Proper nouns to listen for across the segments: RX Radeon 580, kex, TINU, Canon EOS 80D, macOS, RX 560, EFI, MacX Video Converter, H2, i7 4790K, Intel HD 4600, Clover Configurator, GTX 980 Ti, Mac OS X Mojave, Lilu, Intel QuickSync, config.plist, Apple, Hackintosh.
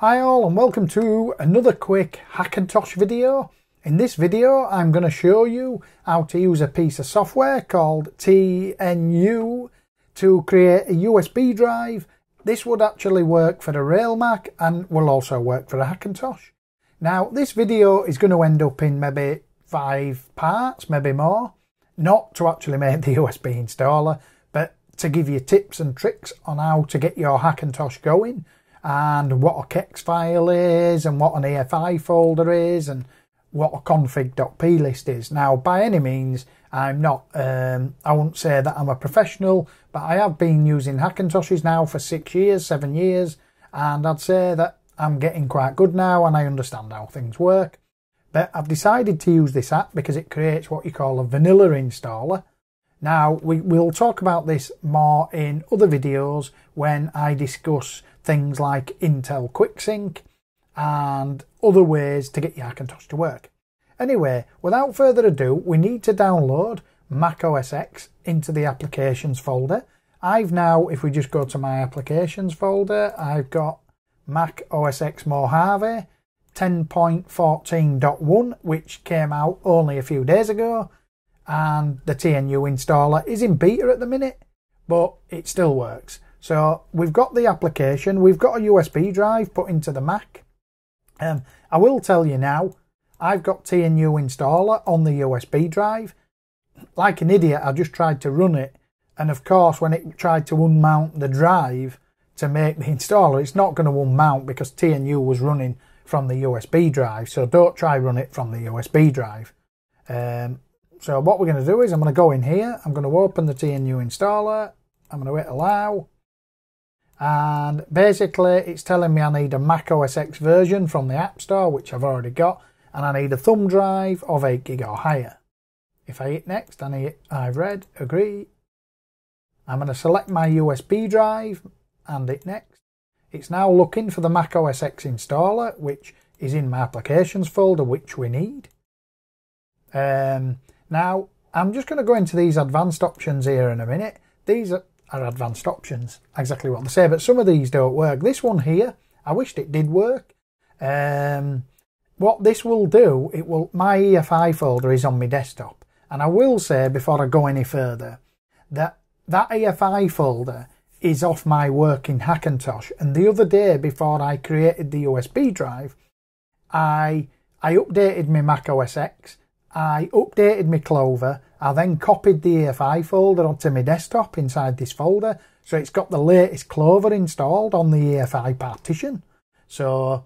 Hi all and welcome to another quick Hackintosh video. In this video I'm going to show you how to use a piece of software called TINU to create a USB drive. This would actually work for the Rail Mac and will also work for a Hackintosh. Now this video is going to end up in maybe 5 parts, maybe more. Not to actually make the USB installer, but to give you tips and tricks on how to get your Hackintosh going, and what a kex file is, and what an EFI folder is, and what a config.plist is. Now, by any means, I'm not, I wouldn't say that I'm a professional, but I have been using Hackintoshes now for 7 years, and I'd say that I'm getting quite good now, and I understand how things work. But I've decided to use this app because it creates what you call a vanilla installer. Now, we'll talk about this more in other videos when I discuss things like Intel QuickSync and other ways to get your Hackintosh to work. Anyway, without further ado, we need to download Mac OS X into the Applications folder. I've now, if we just go to my Applications folder, I've got Mac OS X Mojave 10.14.1, which came out only a few days ago. And the TINU installer is in beta at the minute, but it still works. So we've got the application, we've got a USB drive put into the Mac. I will tell you now, I've got TINU installer on the USB drive. Like an idiot, I just tried to run it, and of course when it tried to unmount the drive to make the installer, it's not going to unmount because TINU was running from the USB drive, so don't try run it from the USB drive. So what we're going to do is I'm going to go in here, I'm going to open the TINU installer, I'm going to hit allow, and basically it's telling me I need a Mac OS X version from the App Store, which I've already got, and I need a thumb drive of 8GB or higher. If I hit next, I hit I've read, agree, I'm going to select my USB drive and hit next. It's now looking for the Mac OS X installer, which is in my applications folder, which we need. Now, I'm just going to go into these advanced options here in a minute. These are advanced options, exactly what they say, but some of these don't work. This one here, I wished it did work. What this will do, my EFI folder is on my desktop. And I will say, before I go any further, that that EFI folder is off my working Hackintosh. And the other day, before I created the USB drive, I updated my Mac OS X. I updated my Clover, I then copied the EFI folder onto my desktop inside this folder, so it's got the latest Clover installed on the EFI partition. So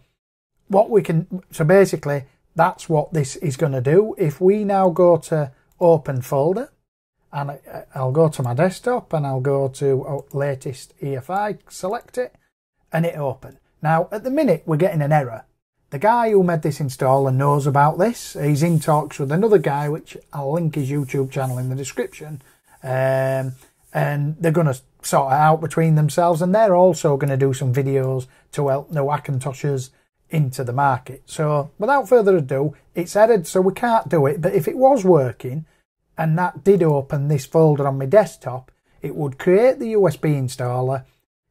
basically that's what this is going to do. If we now go to open folder, and I'll go to my desktop and I'll go to latest EFI, select it, and it open. Now at the minute we're getting an error. The guy who made this installer knows about this. He's in talks with another guy, which I'll link his YouTube channel in the description. And they're going to sort it out between themselves. And they're also going to do some videos to help new Hackintoshers into the market. So without further ado, it's headed, so we can't do it. But if it was working, and that did open this folder on my desktop, it would create the USB installer,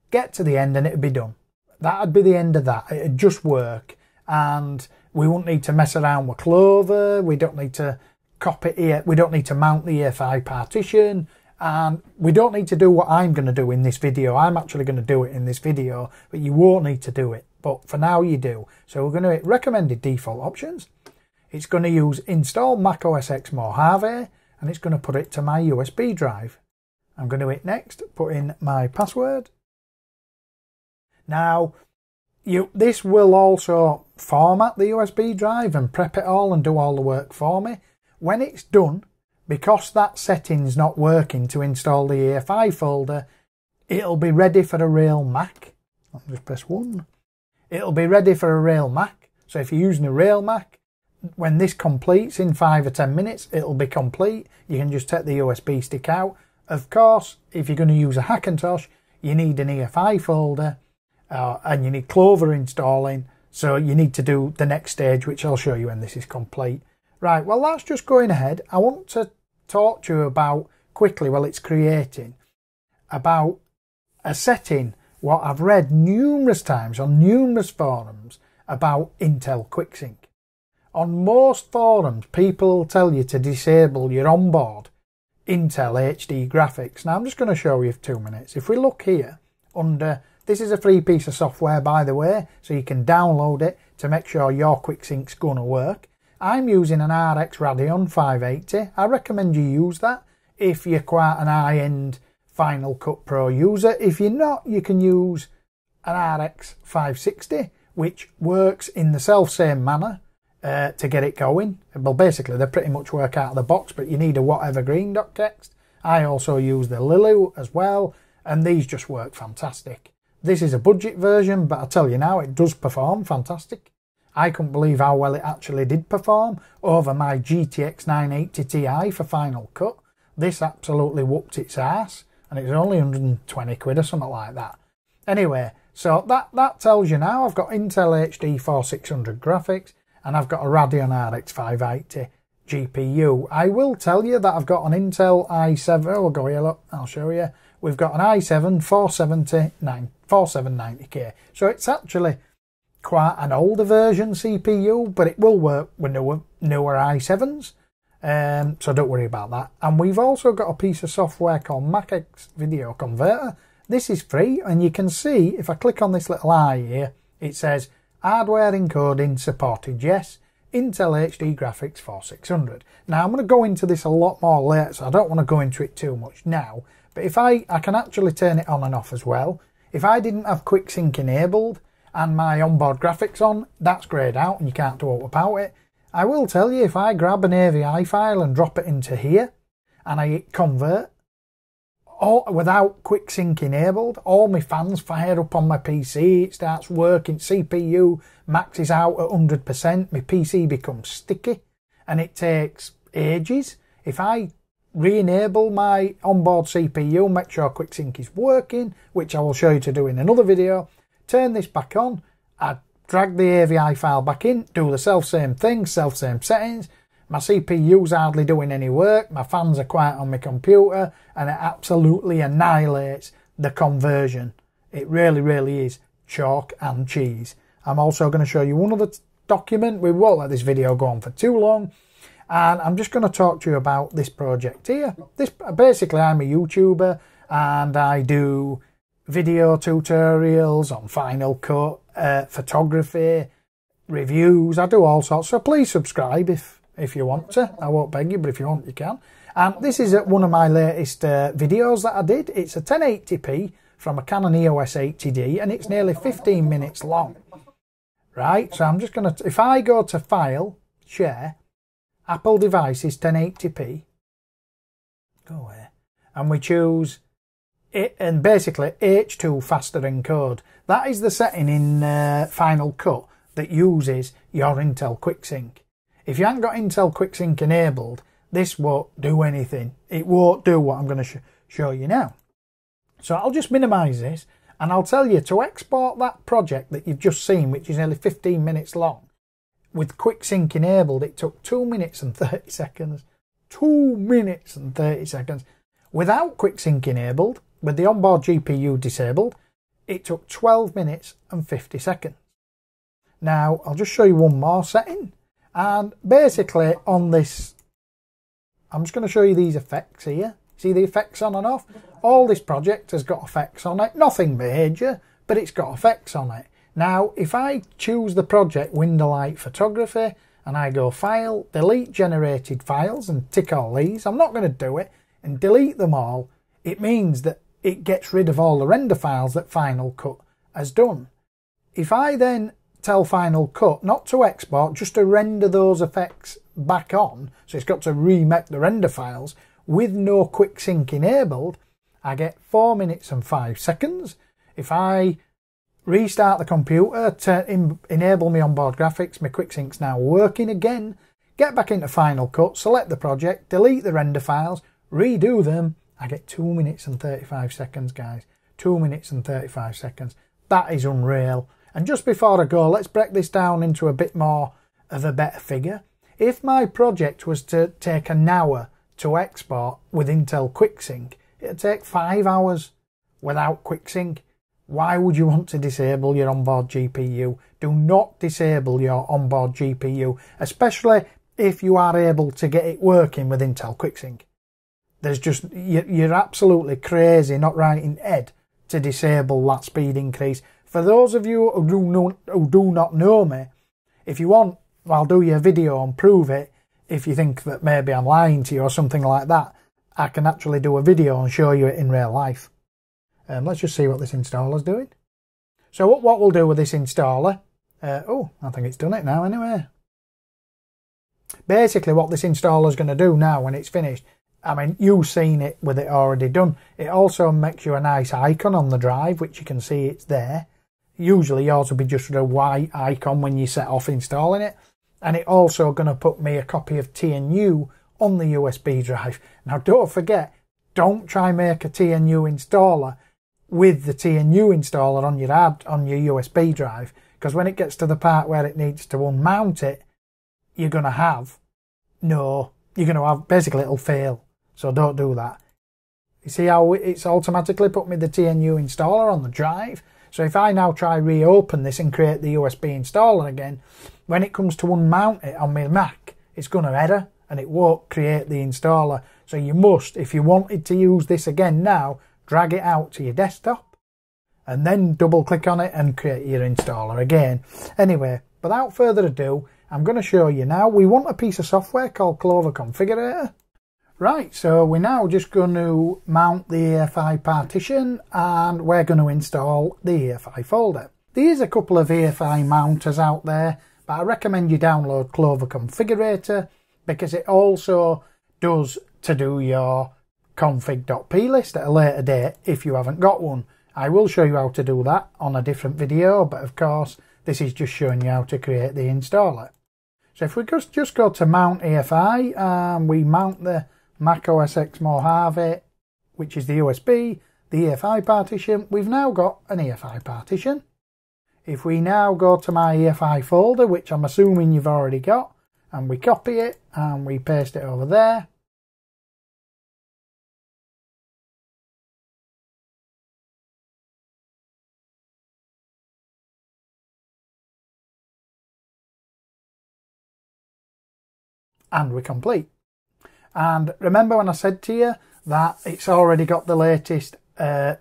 get to the end, and it'd be done. That'd be the end of that. It'd just work. And we won't need to mess around with Clover, we don't need to copy it, we don't need to mount the EFI partition, and we don't need to do what I'm going to do in this video. I'm actually going to do it in this video, but you won't need to do it. But for now you do. So we're going to hit recommended default options. It's going to use install Mac OS X Mojave, and it's going to put it to my USB drive. I'm going to hit next, put in my password. Now, this will also format the USB drive and prep it all and do all the work for me. When it's done, because that setting's not working to install the EFI folder, it'll be ready for a Rail Mac. I'll just press 1. It'll be ready for a Rail Mac. So if you're using a Rail Mac, when this completes in 5 or 10 minutes, it'll be complete. You can just take the USB stick out. Of course, if you're going to use a Hackintosh, you need an EFI folder. And you need Clover installing, so you need to do the next stage, which I'll show you when this is complete. Right, well that's just going ahead. I want to talk to you about, quickly while it's creating, about a setting what I've read numerous times on numerous forums about Intel QuickSync. On most forums, people tell you to disable your onboard Intel HD graphics. Now, I'm just going to show you for 2 minutes. If we look here under, this is a free piece of software, by the way, so you can download it to make sure your QuickSync's going to work. I'm using an RX Radeon 580. I recommend you use that if you're quite an high-end Final Cut Pro user. If you're not, you can use an RX 560, which works in the self-same manner. To get it going. Well, basically they pretty much work out of the box, but you need a whatevergreen.kex. I also use the Lilu as well, and these just work fantastic. This is a budget version, but I tell you now, it does perform fantastic. I couldn't believe how well it actually did perform over my GTX 980 Ti for Final Cut. This absolutely whooped its ass, and it's only 120 quid or something like that. Anyway, so that tells you now I've got Intel HD 4600 graphics, and I've got a Radeon RX 580 GPU. I will tell you that I've got an Intel i7, we'll go here, look, I'll show you. We've got an i7 4790K. So it's actually quite an older version CPU, but it will work with newer i7s. So don't worry about that. And we've also got a piece of software called MacX Video Converter. This is free, and you can see, if I click on this little eye here, it says, hardware encoding supported, yes, Intel HD graphics 4600. Now, I'm going to go into this a lot more later, so I don't want to go into it too much now. But if I can actually turn it on and off as well. If I didn't have QuickSync enabled and my onboard graphics on, that's greyed out and you can't do it without it. I will tell you, if I grab an AVI file and drop it into here, and I hit convert, all, without QuickSync enabled, all my fans fire up on my PC, it starts working, CPU maxes out at 100%, my PC becomes sticky, and it takes ages. If I re-enable my onboard CPU, make sure QuickSync is working, which I will show you to do in another video, turn this back on, I drag the AVI file back in, do the self-same thing, self-same settings, my CPU's hardly doing any work, my fans are quiet on my computer, and it absolutely annihilates the conversion. It really, really is chalk and cheese. I'm also going to show you one other document. We won't let this video go on for too long. And I'm just going to talk to you about this project here. This, basically, I'm a YouTuber, and I do video tutorials on Final Cut, photography, reviews. I do all sorts, so please subscribe if you want to. I won't beg you, but if you want, you can. And this is one of my latest videos that I did. It's a 1080p from a Canon EOS 80D, and it's nearly 15 minutes long. Right, so I'm just going to, if I go to File, Share, Apple Devices 1080p, go away, and we choose it, and basically H2 faster encode. That is the setting in Final Cut that uses your Intel QuickSync. If you haven't got Intel QuickSync enabled, this won't do anything. It won't do what I'm going to show you now. So I'll just minimize this, and I'll tell you to export that project that you've just seen, which is nearly 15 minutes long. With QuickSync enabled, it took 2 minutes and 30 seconds. 2 minutes and 30 seconds. Without QuickSync enabled, with the onboard GPU disabled, it took 12 minutes and 50 seconds. Now, I'll just show you one more setting. And basically on this, I'm just going to show you these effects here. See the effects on and off? All this project has got effects on it. Nothing major, but it's got effects on it. Now, if I choose the project Windowlight Photography, and I go File, Delete Generated Files, and tick all these, I'm not going to do it, and delete them all, it means that it gets rid of all the render files that Final Cut has done. If I then tell Final Cut not to export, just to render those effects back on, so it's got to remake the render files, with no QuickSync enabled, I get 4 minutes and 5 seconds. If I restart the computer to enable my onboard graphics, my QuickSync's now working again, get back into Final Cut, select the project, delete the render files, redo them, I get 2 minutes and 35 seconds, guys. 2 minutes and 35 seconds. That is unreal. And just before I go, let's break this down into a bit more of a better figure. If my project was to take an hour to export with Intel QuickSync, it'd take 5 hours without QuickSync. Why would you want to disable your onboard GPU? Do not disable your onboard GPU, especially if you are able to get it working with Intel QuickSync. There's just, you're absolutely crazy not right in head to disable that speed increase. For those of you who do not know me, if you want, I'll do you a video and prove it. If you think that maybe I'm lying to you or something like that, I can actually do a video and show you it in real life. Let's just see what this installer's doing. So what we'll do with this installer, oh, I think it's done it now anyway. Basically what this installer's going to do now when it's finished, I mean, you've seen it with it already done. It also makes you a nice icon on the drive, which you can see it's there. Usually yours will be just a white icon when you set off installing it. And it's also going to put me a copy of TINU on the USB drive. Now don't forget, don't try make a TINU installer with the TINU installer on your USB drive, because when it gets to the part where it needs to unmount it, you're going to have basically it'll fail. So don't do that. You see how it's automatically put me the TINU installer on the drive? So if I now try reopen this and create the USB installer again, when it comes to unmount it on my Mac, it's going to error and it won't create the installer. So you must, if you wanted to use this again now, drag it out to your desktop and then double click on it and create your installer again. Anyway, without further ado, I'm going to show you now. We want a piece of software called Clover Configurator. Right, so we're now just going to mount the EFI partition and we're going to install the EFI folder. There's a couple of EFI mounters out there, but I recommend you download Clover Configurator because it also does to do your config.plist at a later date if you haven't got one. I will show you how to do that on a different video, but of course this is just showing you how to create the installer. So if we just go to mount EFI and we mount the Mac OS X Mojave, which is the USB, the EFI partition, we've now got an EFI partition. If we now go to my EFI folder, which I'm assuming you've already got, and we copy it and we paste it over there. And we're complete. And remember when I said to you that it's already got the latest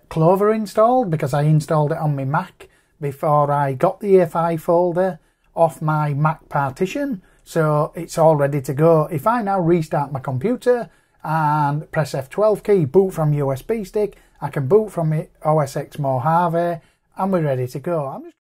Clover installed, because I installed it on my Mac before I got the EFI folder off my Mac partition, so it's all ready to go. If I now restart my computer and press F12 key, boot from USB stick, I can boot from OS X Mojave and we're ready to go. I'm just